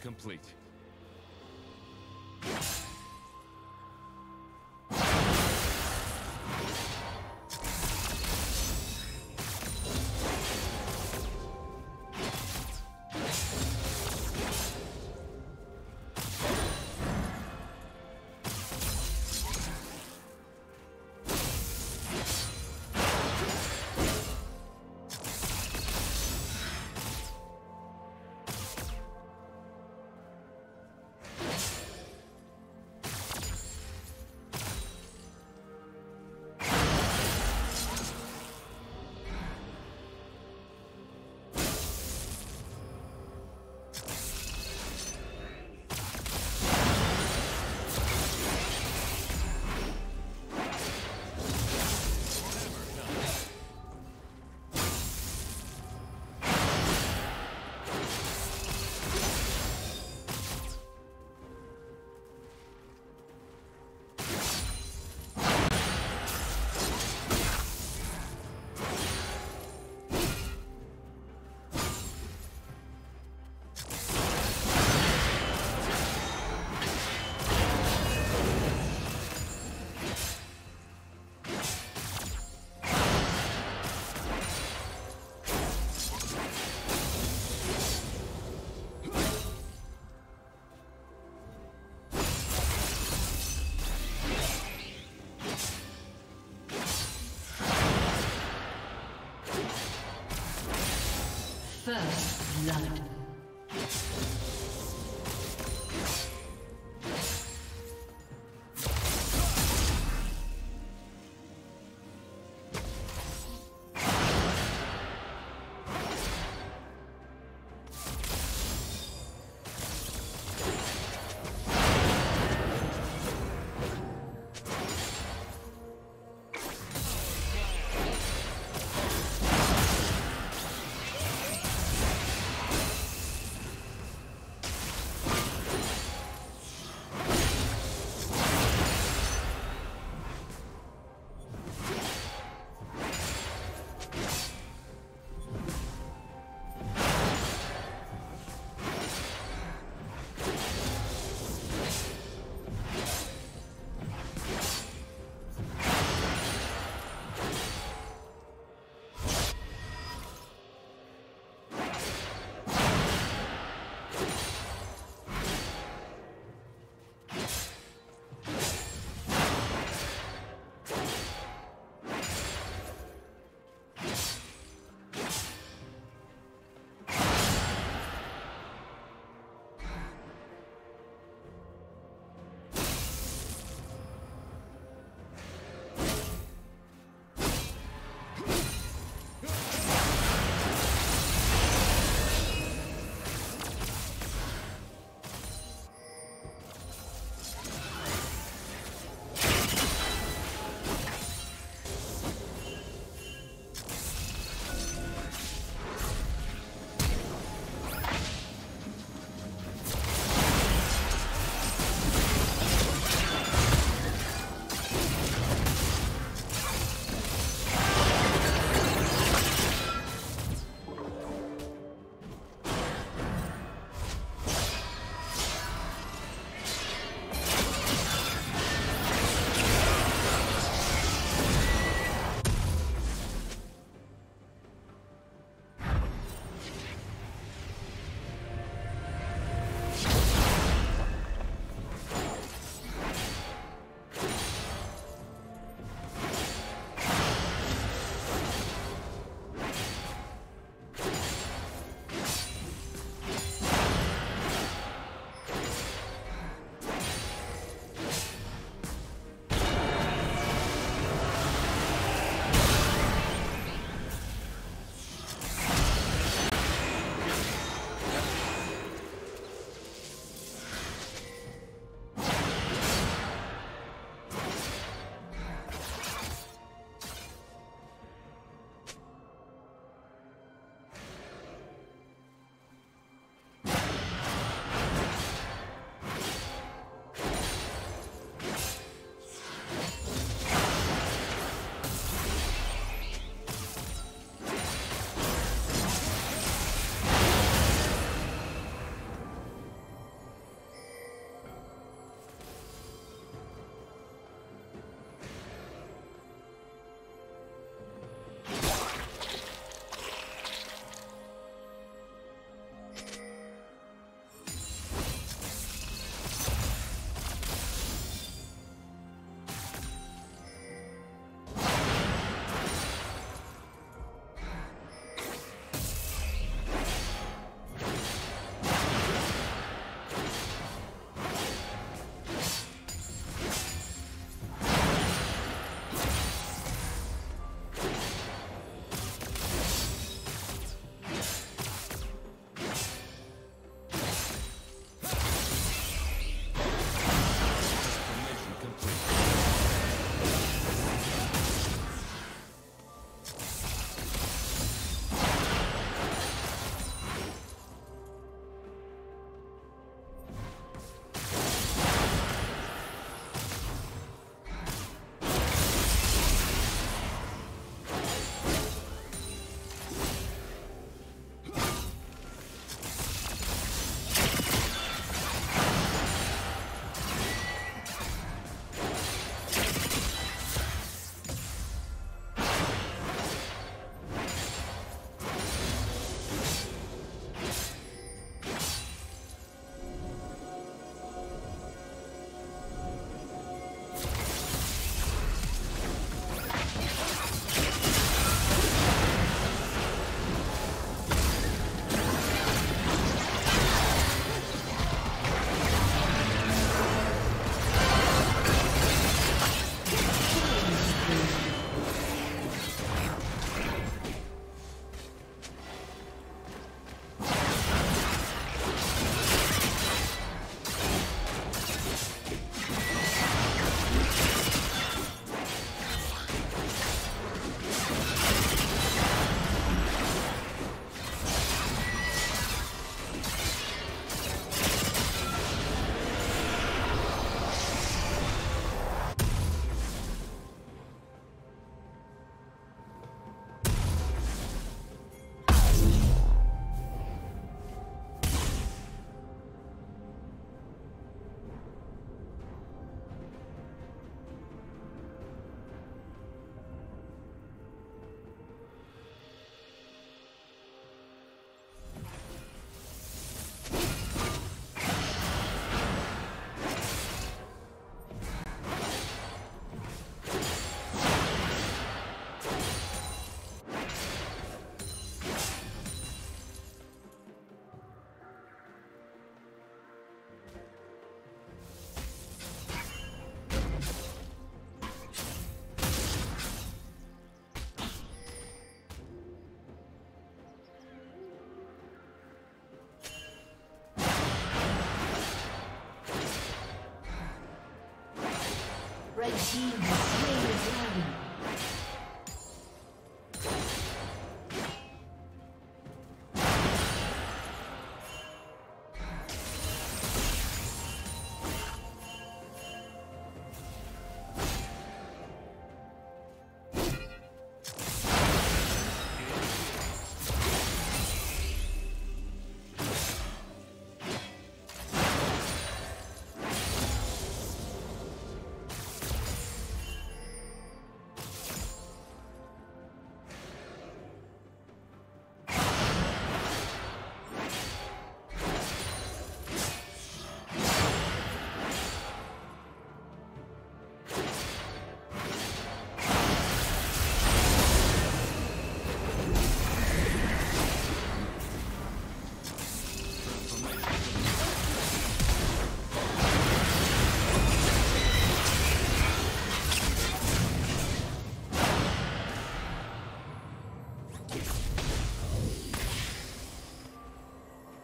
complete. First blood.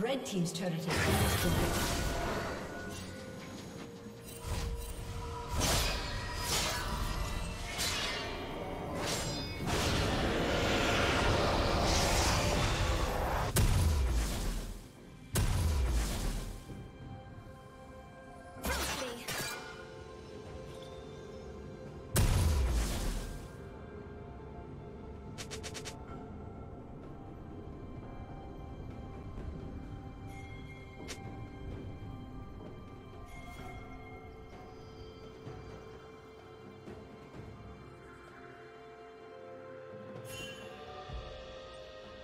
Red team's turret has been destroyed.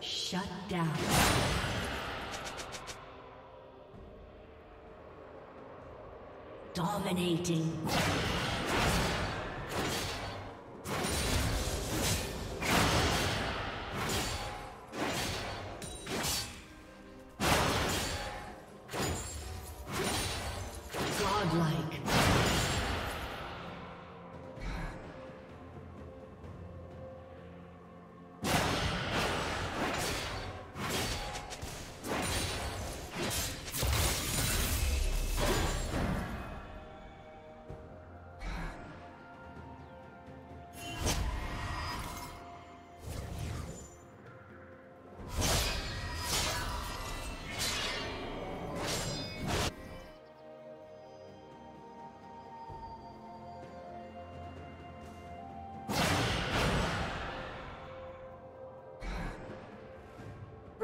Shut down. Dominating.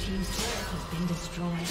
Team's turret has been destroyed.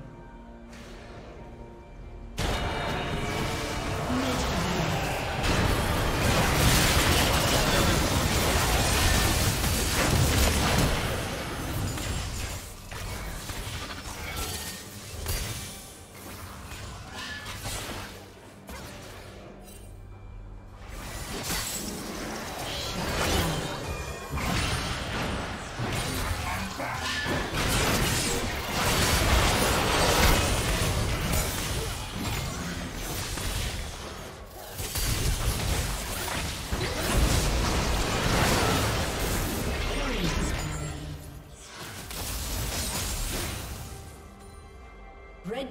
Red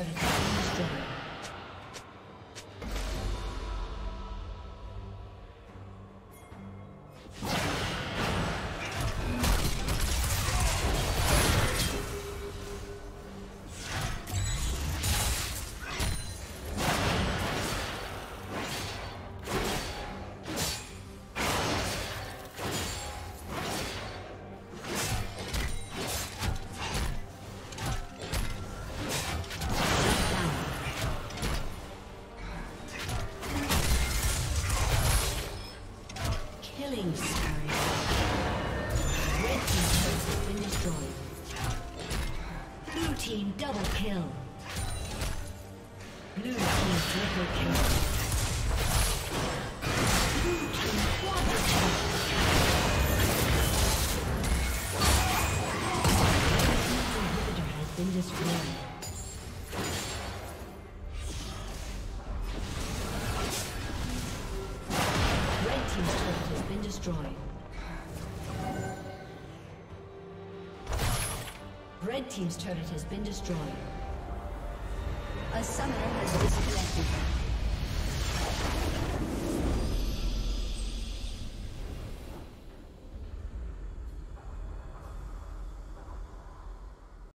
turret has been destroyed. Red Team's turret has been destroyed. A summoner has disconnected.